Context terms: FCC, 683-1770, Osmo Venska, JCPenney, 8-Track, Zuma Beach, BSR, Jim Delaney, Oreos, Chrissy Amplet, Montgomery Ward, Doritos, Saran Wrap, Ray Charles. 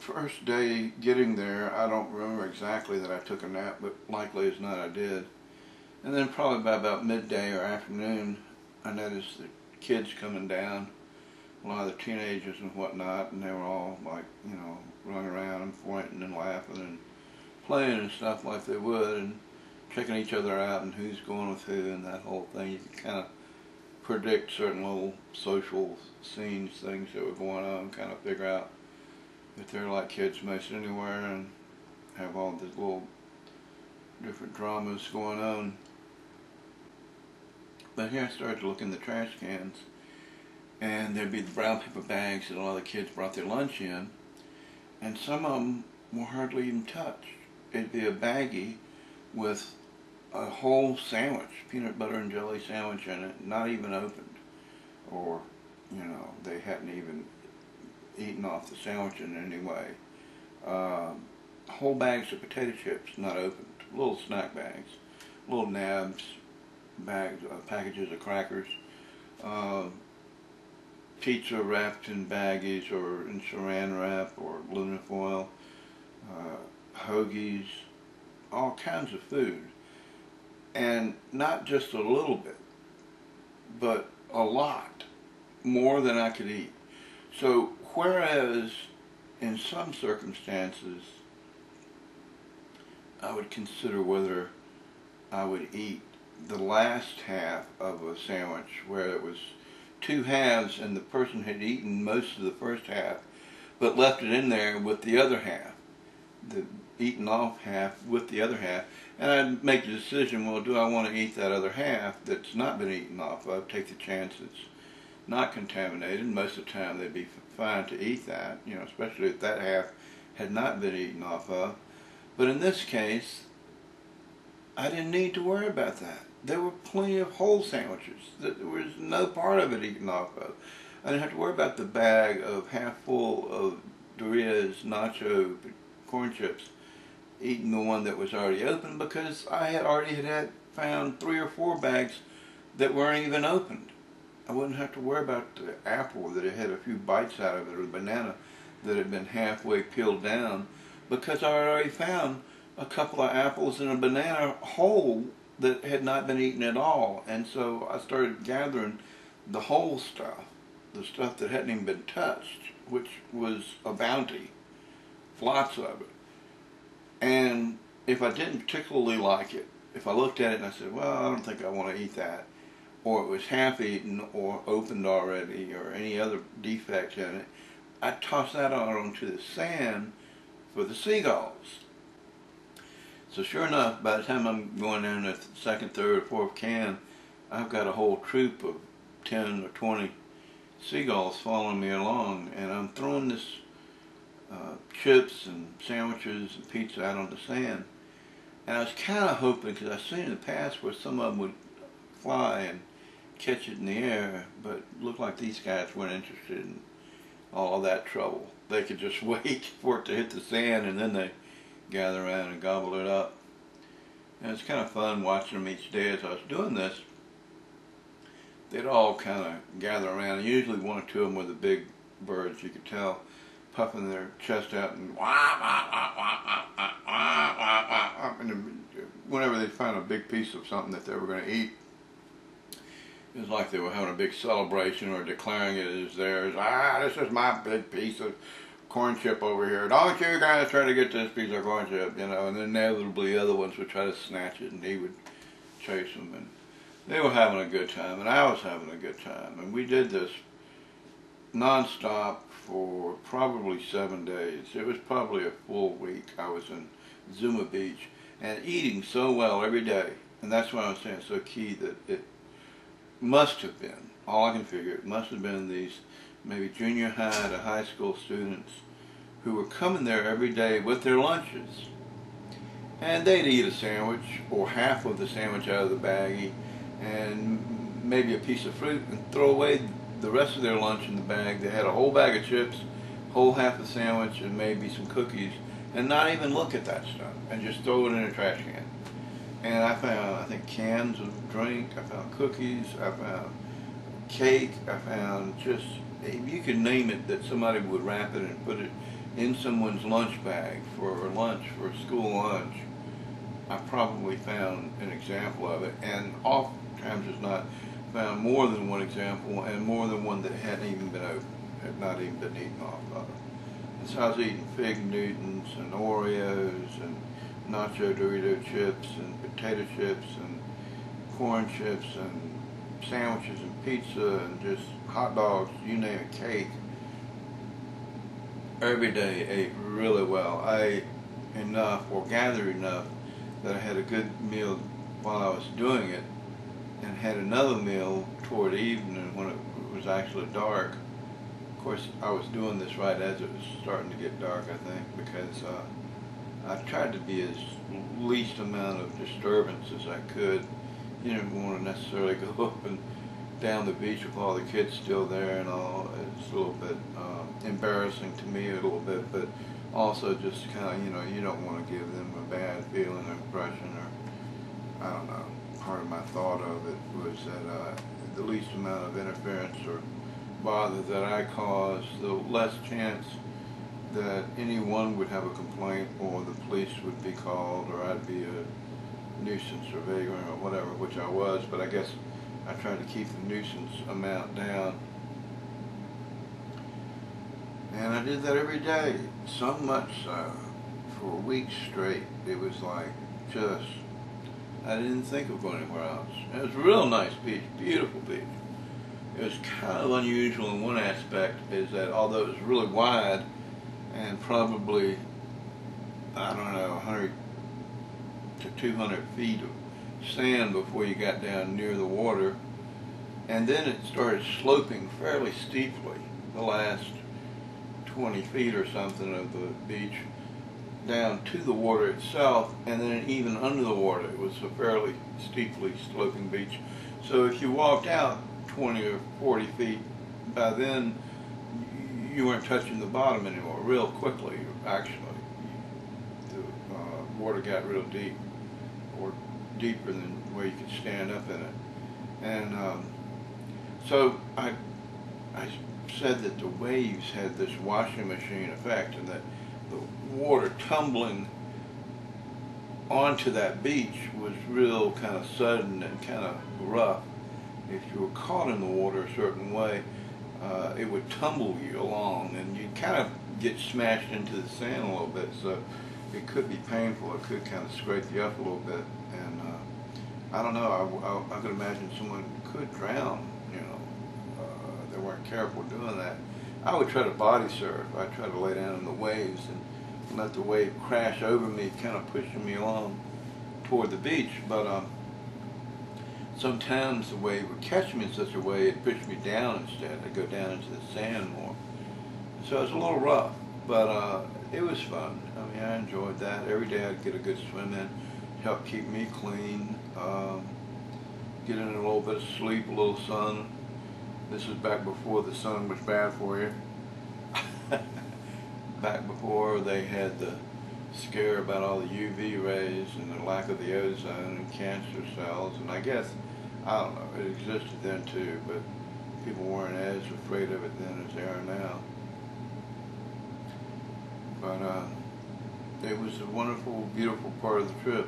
first day getting there, I don't remember exactly that I took a nap, but likely as not I did. And then probably by about midday or afternoon, I noticed the kids coming down, a lot of the teenagers and whatnot, and they were all like, you know, running around and pointing and laughing and playing and stuff like they would, and checking each other out and who's going with who and that whole thing. You could kind of predict certain little social scenes, things that were going on, kind of figure out if they're like kids most anywhere and have all these little different dramas going on. But here I started to look in the trash cans, and there'd be the brown paper bags that a lot of the kids brought their lunch in, and some of them were hardly even touched. It'd be a baggie with a whole sandwich, peanut butter and jelly sandwich in it, not even opened, or, you know, they hadn't even eaten off the sandwich in any way. Whole bags of potato chips not opened, little snack bags, little nabs, bags, packages of crackers, pizza wrapped in baggies or in saran wrap or aluminum foil, hoagies, all kinds of food. And not just a little bit, but a lot, more than I could eat. So whereas in some circumstances I would consider whether I would eat the last half of a sandwich, where it was two halves and the person had eaten most of the first half but left it in there with the other half, the eaten off half with the other half, and I'd make the decision, well, do I want to eat that other half that's not been eaten off of? Take the chance it's not contaminated. Most of the time they'd be fine to eat that, you know, especially if that half had not been eaten off of. But in this case, I didn't need to worry about that. There were plenty of whole sandwiches. There was no part of it eaten off of. I didn't have to worry about the bag of half full of Doritos, nacho, corn chips, eating the one that was already open, because I had already had found 3 or 4 bags that weren't even opened. I wouldn't have to worry about the apple that it had a few bites out of it, or the banana that had been halfway peeled down, because I already found a couple of apples and a banana whole that had not been eaten at all. And so I started gathering the whole stuff, the stuff that hadn't even been touched, which was a bounty, lots of it. And if I didn't particularly like it, if I looked at it and I said, well, I don't think I want to eat that, or it was half eaten or opened already or any other defect in it, I tossed that out onto the sand for the seagulls. So sure enough, by the time I'm going down the second, third, or fourth can, I've got a whole troop of 10 or 20 seagulls following me along, and I'm throwing this chips and sandwiches and pizza out on the sand. And I was kind of hoping, because I've seen in the past where some of them would fly and catch it in the air, but it looked like these guys weren't interested in all that trouble. They could just wait for it to hit the sand, and then they gather around and gobble it up. And it's kind of fun watching them each day as I was doing this. They'd all kind of gather around. Usually one or two of them were the big birds, you could tell, puffing their chest out and wah, wah, wah, wah, wah, wah, wah, wah, wah, wah. And whenever they found a big piece of something that they were going to eat, it was like they were having a big celebration or declaring it as theirs. Ah, this is my big piece of corn chip over here. Don't you guys try to get this piece of corn chip, you know. And inevitably other ones would try to snatch it, and he would chase them. And they were having a good time, and I was having a good time. And we did this non-stop for probably 7 days. It was probably a full week. I was in Zuma Beach and eating so well every day. And that's why I was saying it's so key that it must have been, all I can figure, it must have been these maybe junior high to high school students who were coming there every day with their lunches. And they'd eat a sandwich or half of the sandwich out of the baggie and maybe a piece of fruit and throw away the rest of their lunch in the bag. They had a whole bag of chips, whole half a sandwich, and maybe some cookies, and not even look at that stuff, and just throw it in a trash can. And I found, I think, cans of drink, I found cookies, I found cake, I found just, you could name it, that somebody would wrap it and put it in someone's lunch bag for lunch, for school lunch, I probably found an example of it, and oftentimes it's not, found more than one example, and more than one that hadn't even been opened, had not even been eaten off of. And so I was eating Fig Newtons and Oreos and Nacho Dorito chips and potato chips and corn chips and sandwiches and pizza and just hot dogs, you name it, cake. Every day ate really well. I ate enough or gathered enough that I had a good meal while I was doing it, and had another meal toward evening when it was actually dark. Of course, I was doing this right as it was starting to get dark, I think, because I tried to be as least amount of disturbance as I could. You didn't want to necessarily go up and down the beach with all the kids still there and all. It's a little bit embarrassing to me a little bit, but also just kind of, you know, you don't want to give them a bad feeling or impression, or I don't know. Part of my thought of it was that the least amount of interference or bother that I caused, the less chance that anyone would have a complaint or the police would be called or I'd be a nuisance or vagrant or whatever, which I was, but I guess I tried to keep the nuisance amount down. And I did that every day, so much so, for weeks straight. It was like just, I didn't think of going anywhere else. And it was a real nice beach, beautiful beach. It was kind of unusual in one aspect, is that although it was really wide and probably, I don't know, 100 to 200 feet of sand before you got down near the water, and then it started sloping fairly steeply the last 20 feet or something of the beach down to the water itself, and then even under the water. It was a fairly steeply sloping beach. So if you walked out 20 or 40 feet, by then you weren't touching the bottom anymore, real quickly, actually. The water got real deep, or deeper than where you could stand up in it. And so I said that the waves had this washing machine effect, and that the water tumbling onto that beach was real kind of sudden and kind of rough. If you were caught in the water a certain way, it would tumble you along, and you'd kind of get smashed into the sand a little bit, so it could be painful, it could kind of scrape you up a little bit, and I don't know, I could imagine someone could drown, you know, they weren't careful doing that. I would try to body surf. I'd try to lay down in the waves and let the wave crash over me, kind of pushing me along toward the beach. But sometimes the wave would catch me in such a way it pushed me down instead. I'd go down into the sand more. So it was a little rough, but it was fun. I mean, I enjoyed that. Every day I'd get a good swim in, help keep me clean, get in a little bit of sleep, a little sun. This was back before the sun was bad for you. Back before they had the scare about all the UV rays and the lack of the ozone and cancer cells. And I guess, I don't know, it existed then too, but people weren't as afraid of it then as they are now. But it was a wonderful, beautiful part of the trip.